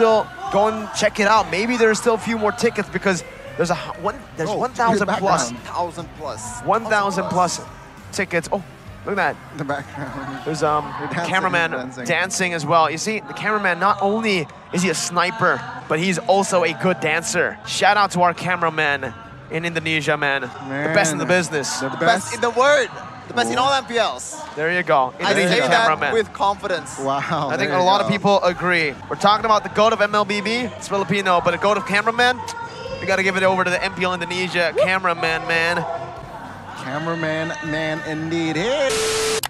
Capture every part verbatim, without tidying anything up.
Still go and check it out. Maybe there's still a few more tickets because there's a one there's oh, one thousand plus thousand plus one thousand plus tickets. Oh, look at that. The background. There's um the dancing, cameraman dancing. dancing as well. You see, the cameraman, not only is he a sniper, but he's also a good dancer. Shout out to our cameraman in Indonesia, man. man. The best in the business. The, the best. best in the world. The best Ooh. in all M P Ls. There you go. I say that with confidence. Wow. I think a lot go. of people agree. We're talking about the GOAT of M L B B. It's Filipino, but a GOAT of cameraman, we got to give it over to the M P L Indonesia Woo. cameraman, man. Cameraman, man, indeed. Hey.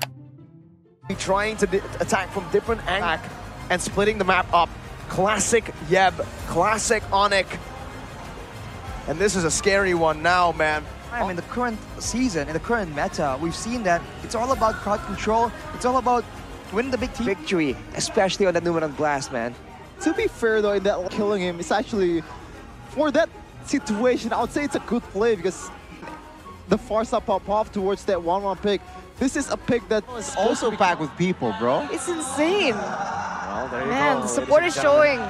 Trying to attack from different angles and splitting the map up. Classic Yeb, classic ONIC. And this is a scary one now, man. I mean, in the current season, in the current meta, we've seen that it's all about crowd control. It's all about winning the big team victory, especially on that Numenon blast, man. To be fair, though, in that killing him, it's actually, for that situation, I would say it's a good play because the Farsa pop off towards that one one pick. This is a pick that is also packed with people, bro. It's insane. Well, there you man, go. the support is showing.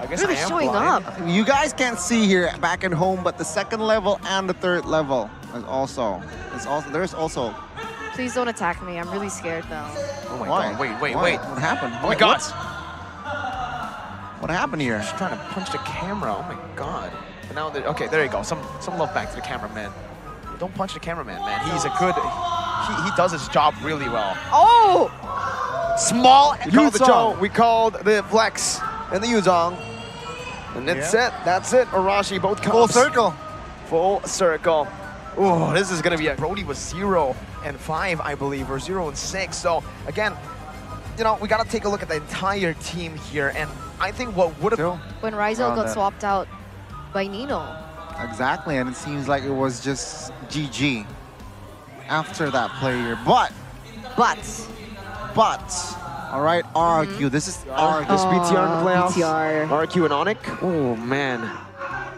I guess really I am showing blind. up. You guys can't see here back at home, but the second level and the third level is also, is also there's also. Please don't attack me. I'm really scared now. Oh my Why? god! Wait, wait, Why? wait! What happened? Oh my god! What? what happened here? She's trying to punch the camera. Oh my god! But now, okay, there you go. Some some love back to the cameraman. Don't punch the cameraman, man. He's a good. He he does his job really well. Oh! Small. We called the Cho. We called the flex and the Yuzhong. And that's yeah. it, that's it. Arashi, both comes. Full circle. Full circle. Ooh, this is gonna be a... Brody was zero and five, I believe, or zero and six. So again, you know, we gotta take a look at the entire team here. And I think what would've... When Rizal got that. swapped out by Nino. Exactly, and it seems like it was just G G after that play here. But, but, but, all right, R R Q. Mm-hmm. This is R R Q. This oh, B T R in the playoffs. B T R. R R Q and ONIC. Oh, man.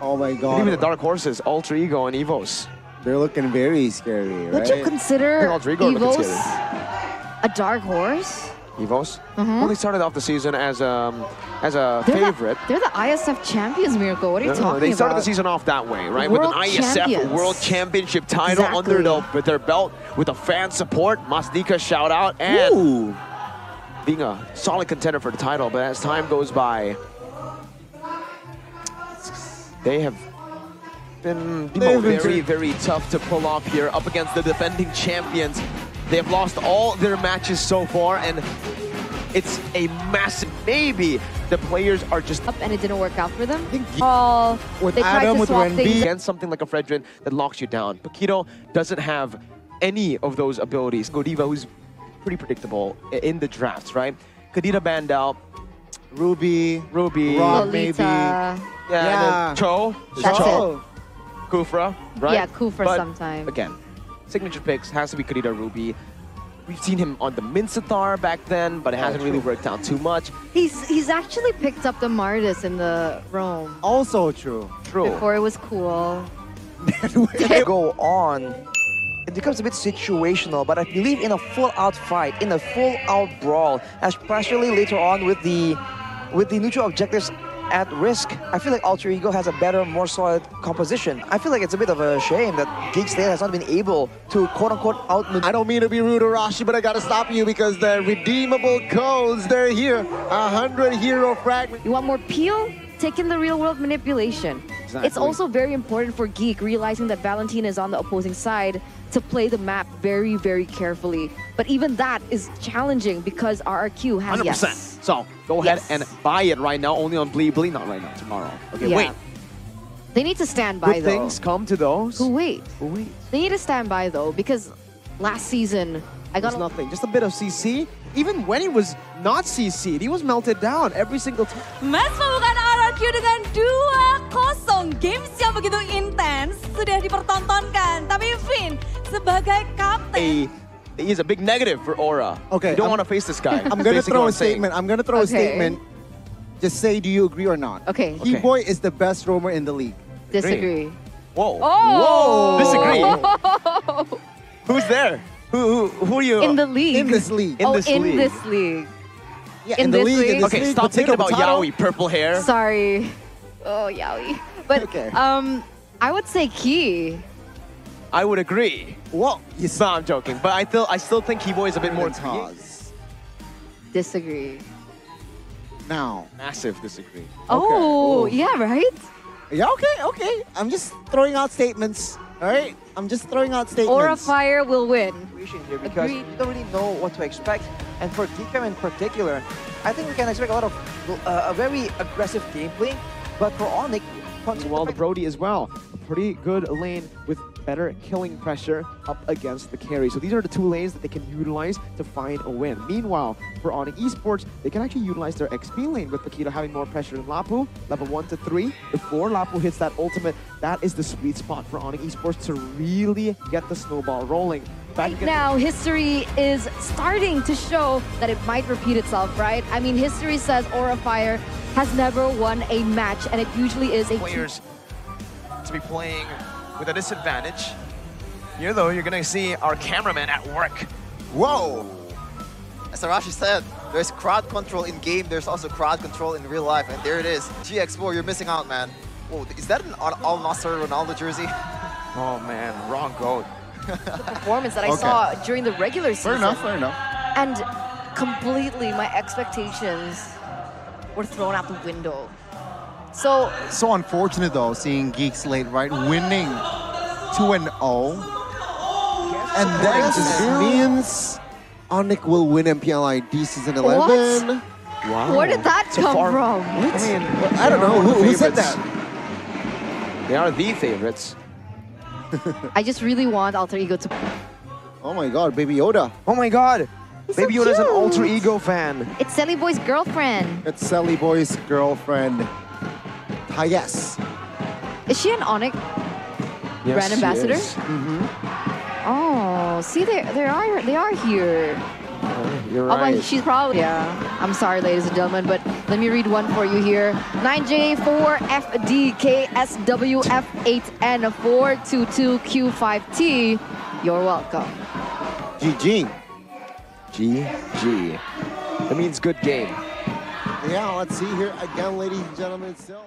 Oh, my God. Even the Dark Horses, Alter Ego and Evos. They're looking very scary, right? Would you consider Evos a Dark Horse? Evos? Mm-hmm. Well, they started off the season as, um, as a they're favorite. The, they're the I S F champions, Miracle. What are you no, talking about? They started about? the season off that way, right? World with an champions. I S F World Championship title exactly. under the, with their belt, with the fan support. Masdika shout out and... Ooh. Being a solid contender for the title, but as time goes by, they have been, been very, very tough to pull off here up against the defending champions. They have lost all their matches so far, and it's a massive maybe. The players are just up, and it didn't work out for them. All with they Adam, with Wendy against something like a Fredrin that locks you down. Paquito doesn't have any of those abilities. Godiva, who's pretty predictable in the drafts, right? Kadita, Bandel, Ruby, Ruby, Rob, Lolita. maybe. Yeah, yeah. And Cho. That's Cho. It. Kufra, right? Yeah, Kufra sometimes. Again, signature picks has to be Kadita, Ruby. We've seen him on the Minsatar back then, but it hasn't oh, really worked out too much. He's he's actually picked up the Martis in the Rome. Also true. True. Before it was cool. Go on. It becomes a bit situational, but I believe in a full-out fight, in a full-out brawl, especially later on with the with the neutral objectives at risk. I feel like Alter Ego has a better, more solid composition. I feel like it's a bit of a shame that Geek State has not been able to quote-unquote out... I don't mean to be rude, Arashi, but I gotta stop you because the redeemable codes, they're here. A hundred hero fragments. You want more peel? Take in the real-world manipulation. Exactly. It's also very important for Geek, realizing that Valentina is on the opposing side, to play the map very, very carefully. But even that is challenging because R R Q has one hundred percent. Yes. So go ahead yes. and buy it right now, only on BliBli, not right now, tomorrow. Okay, yeah. wait. They need to stand by Good though. things come to those who wait. Who wait. They need to stand by though, because last season, I got nothing, just a bit of C C. Even when he was not C C'd, he was melted down every single time. Mas bukan R R Q dengan dua kosong. Games yang begitu intense sudah dipertontonkan, tapi Finn sebagai kapten. He is a big negative for Aura. Okay, you don't want to face this guy. I'm gonna throw a statement. I'm gonna throw okay. a statement. Just say, do you agree or not? Okay. okay. He-Boy is the best roamer in the league. Disagree. Whoa. Oh. Whoa. Disagree. Who's there? Who, who, who are you? In the league. In this league. In oh, this in league. this league. Yeah, in, in this the league. In this okay, league, stop thinking about Yaoi, purple hair. Sorry. Oh, Yaoi. But okay. um, I would say Ki. I would agree. Well, you saw. No, I'm joking, but I still I still think Kiboy is a bit more Taz. Disagree. Now, massive disagree. Oh, okay. Yeah, right. Yeah, okay, okay. I'm just throwing out statements. All right, I'm just throwing out statements. Aura Fire will win. Here because Agreed. We don't really know what to expect, and for Geekam in particular, I think we can expect a lot of uh, a very aggressive gameplay. But for Onic, well, the Brody as well. A pretty good lane with better killing pressure up against the carry. So these are the two lanes that they can utilize to find a win. Meanwhile, for Oni Esports, they can actually utilize their X P lane with Paquito having more pressure than Lapu. Level one to three, before Lapu hits that ultimate, that is the sweet spot for Oni Esports to really get the snowball rolling. Back right now, history is starting to show that it might repeat itself, right? I mean, history says Aura Fire has never won a match, and it usually is a... Players to be playing with a disadvantage. Here, though, you're going to see our cameraman at work. Whoa! As Arashi said, there's crowd control in-game, there's also crowd control in real life, and there it is. G X four, you're missing out, man. Whoa, is that an Al-Nasser Ronaldo jersey? Oh, man, wrong goat. The performance that I okay. saw during the regular season. Fair enough, fair enough. And completely my expectations were thrown out the window. So so unfortunate though, seeing Geek Slate, right, winning two and oh. And that just means Onic will win M P L I D Season eleven. What? Wow. Where did that so come far, from? What? I mean, well, I don't know, who, who said that? They are the favorites. I just really want Alter Ego to... Oh my god, Baby Yoda. Oh my god. He's Baby so Yoda's an Alter Ego fan. It's Selly Boy's girlfriend. It's Selly Boy's girlfriend. Ah, yes. Is she an Onic yes, brand ambassador? Mm-hmm. Oh, see, they, they, are, they are here. Oh, you're oh, right. But she's probably... Yeah. I'm sorry, ladies and gentlemen, but let me read one for you here. nine J four F D K S W F eight N four two two Q five T. You're welcome. G G. G G. That means good game. Yeah, let's see here again, ladies and gentlemen. It's still